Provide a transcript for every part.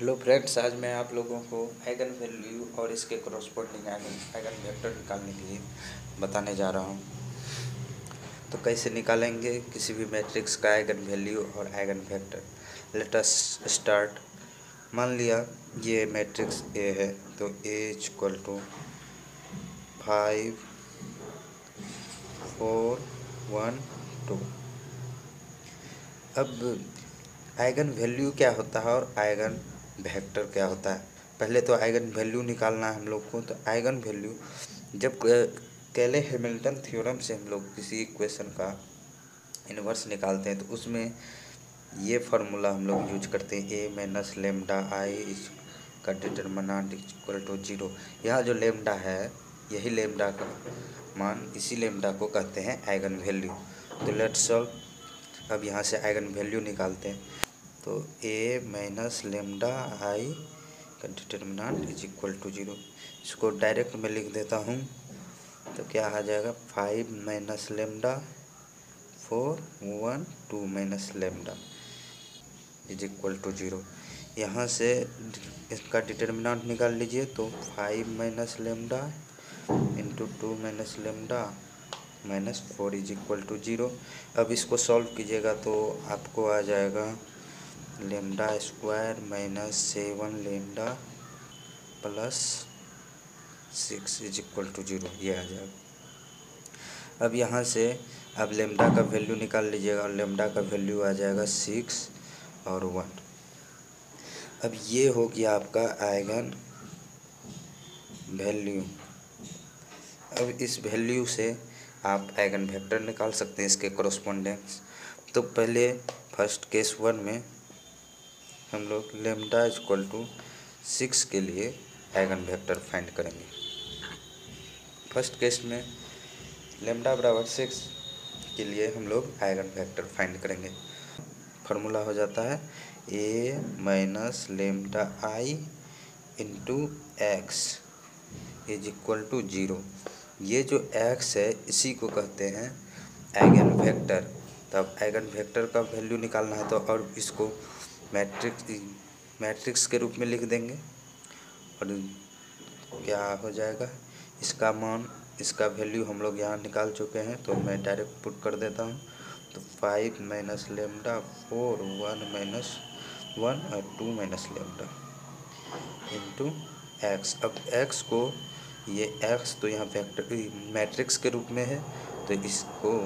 Hello friends, आज मैं आप लोगों को आइगन वैल्यू और इसके क्रॉसपोर्टिंग आइगन वेक्टर निकालने के लिए बताने जा रहा हूं। तो कैसे निकालेंगे किसी भी मैट्रिक्स का आइगन वैल्यू और eigen vector. Let us start. मान लिया ये मैट्रिक्स ए है, तो ए इक्वल टू 5 4 1 2। अब आइगन वैल्यू क्या होता है और आइगन वेक्टर क्या होता है, पहले तो आइगन वैल्यू निकालना है हम लोग को। तो आइगन वैल्यू जब केले हैमिल्टन थ्योरम से हम लोग किसी इक्वेशन का इन्वर्स निकालते हैं तो उसमें ये फार्मूला हम लोग यूज करते हैं, ए माइनस लेमडा आई का डिटरमिनेंट इक्वल टू 0। यहाँ जो लेमडा है यही लेमडा का मान, इसी लेमडा को कहते हैं आइगन वैल्यू। तो लेट्स सॉल्व। अब यहाँ से आइगन वैल्यू निकालते हैं, तो ए माइनस लेमडा आई का डिटरमिनेंट इज इक्वल टू 0। इसको डायरेक्ट में लिख देता हूँ, तो क्या आ जाएगा 5 minus lambda 4 1 2 minus lambda is equal to 0। यहाँ से इसका डिटरमिनेंट निकाल लीजिए, तो 5 minus lambda into 2 minus lambda minus 4 is equal to 0। अब इसको सॉल्व कीजिएगा तो आपको आ जाएगा lambda square minus 7 lambda plus 6 is equal to 0, ये आ जाएगा। अब यहाँ से आप लेमडा का वैल्यू निकाल लीजिएगा और लेमडा का वैल्यू आ जाएगा 6 और 1। अब ये हो गया आपका आइगन वैल्यू। अब इस वैल्यू से आप आइगन वेक्टर निकाल सकते हैं, इसके कॉरस्पॉन्डेंस। तो पहले फर्स्ट केस 1 में हम लोग लेमडा इक्वल टू 6 के लिए आइगन वेक्टर फाइंड करेंगे। फर्स्ट केस में लेमडा बराबर 6 के लिए हम लोग आइगन वेक्टर फाइंड करेंगे। फार्मूला हो जाता है A minus lambda I into X is equal to 0। ये जो x है इसी को कहते हैं आइगन वेक्टर। तब आइगन वेक्टर का वैल्यू निकालना है तो और इसको मैट्रिक्स के रूप में लिख देंगे, और क्या हो जाएगा इसका मान, इसका वैल्यू हम लोग यहाँ निकाल चुके हैं तो मैं डायरेक्ट पुट कर देता हूँ। तो 5 माइनस लेमडा 4 1 माइनस 1 और 2 माइनस लेमडा इंटू एक्स। अब एक्स को ये x तो यहाँ वेक्टर मैट्रिक्स के रूप में है, तो इसको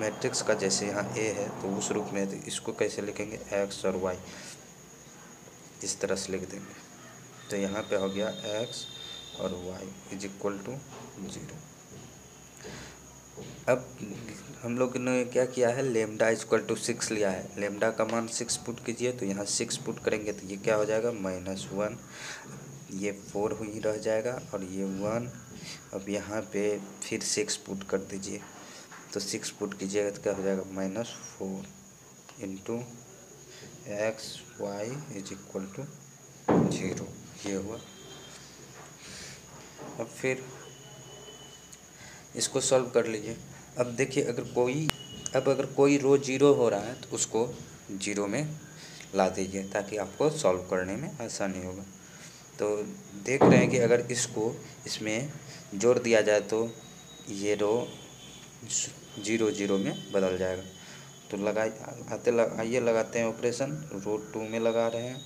मैट्रिक्स का जैसे यहाँ a है तो उस रूप में है, तो इसको कैसे लिखेंगे x और y इस तरह से लिख देंगे। तो यहाँ पे हो गया x और y इज इक्वल टू 0। अब हम लोग ने क्या किया है, लेमडा इक्वल टू 6 लिया है, लेमडा का मान 6 पुट कीजिए, तो यहाँ 6 पुट करेंगे तो ये क्या हो जाएगा -1, ये 4 ही रह जाएगा और ये 1। अब यहाँ पे फिर 6 पुट कर दीजिए, तो 6 पुट कीजिएगा तो क्या हो जाएगा -4 into X Y is equal to 0, ये हुआ। अब फिर इसको सॉल्व कर लीजिए। अब देखिए अगर कोई रो 0 हो रहा है तो उसको 0 में ला दीजिए ताकि आपको सॉल्व करने में आसानी होगा। तो देख रहे हैं कि अगर इसको इसमें जोड़ दिया जाए तो ये रो 0 0 में बदल जाएगा। तो लगाते हैं ऑपरेशन, रो 2 में लगा रहे हैं,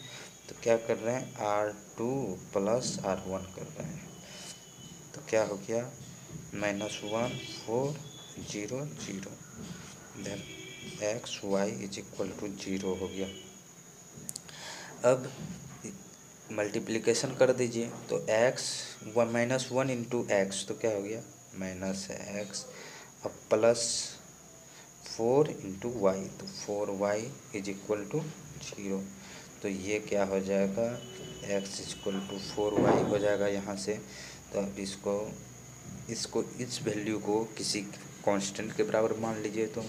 तो क्या कर रहे हैं R2 प्लस R1 कर रहे हैं। तो क्या हो गया -1 4 0 0 then XY is equal to 0 हो गया। अब मल्टीप्लिकेशन कर दीजिए, तो x -1 इंटू एक्स तो क्या हो गया -x अब प्लस 4 इंटू वाई, तो 4y इज इक्वल टू 0। तो ये क्या हो जाएगा x इक्वल टू 4y हो जाएगा यहाँ से। तो अब इसको इस वैल्यू को किसी कांस्टेंट के बराबर मान लीजिए, तो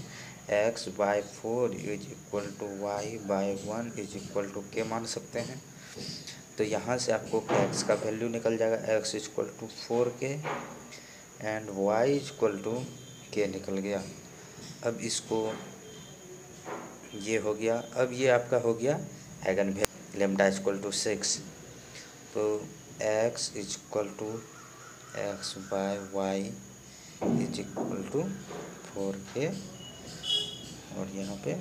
x/4 is equal to y/1 is equal to के मान सकते हैं। तो यहाँ से आपको x का वैल्यू निकल जाएगा, x equal to 4k and y equal to k निकल गया। अब इसको ये हो गया। अब ये आपका हो गया आइगन लेमडा इक्वल टू 6, तो X equal to X by Y is equal to 4k और यहाँ पे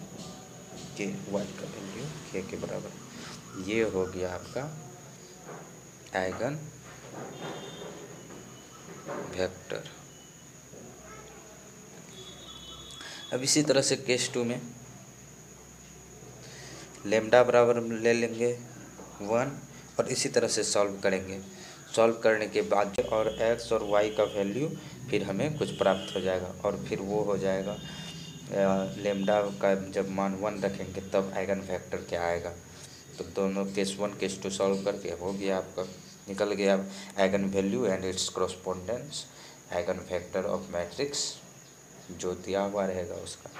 के वाई का वैल्यू k के बराबर। ये हो गया आपका आइगन वेक्टर। अब इसी तरह से केस 2 में लेमडा बराबर ले लेंगे 1 और इसी तरह से सॉल्व करेंगे। सॉल्व करने के बाद और x और y का वैल्यू फिर हमें कुछ प्राप्त हो जाएगा और फिर वो हो जाएगा लेमडा का जब मान 1 रखेंगे तब आइगन वेक्टर क्या आएगा। तो दोनों केस 1 केस 2 सॉल्व करके हो गया आपका, निकल गया eigen value and its correspondence eigen vector of matrix जो दिया हुआ रहेगा उसका।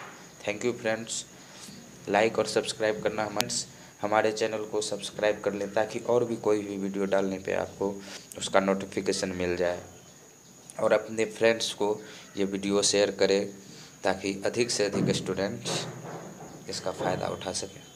थैंक यू फ्रेंड्स, लाइक और सब्सक्राइब करना हमारे चैनल को सब्सक्राइब कर लें ताकि और भी कोई भी वीडियो डालने पे आपको उसका नोटिफिकेशन मिल जाए, और अपने फ्रेंड्स को ये वीडियो शेयर करें ताकि अधिक से अधिक स्टूडेंट्स इसका फ़ायदा उठा सकें।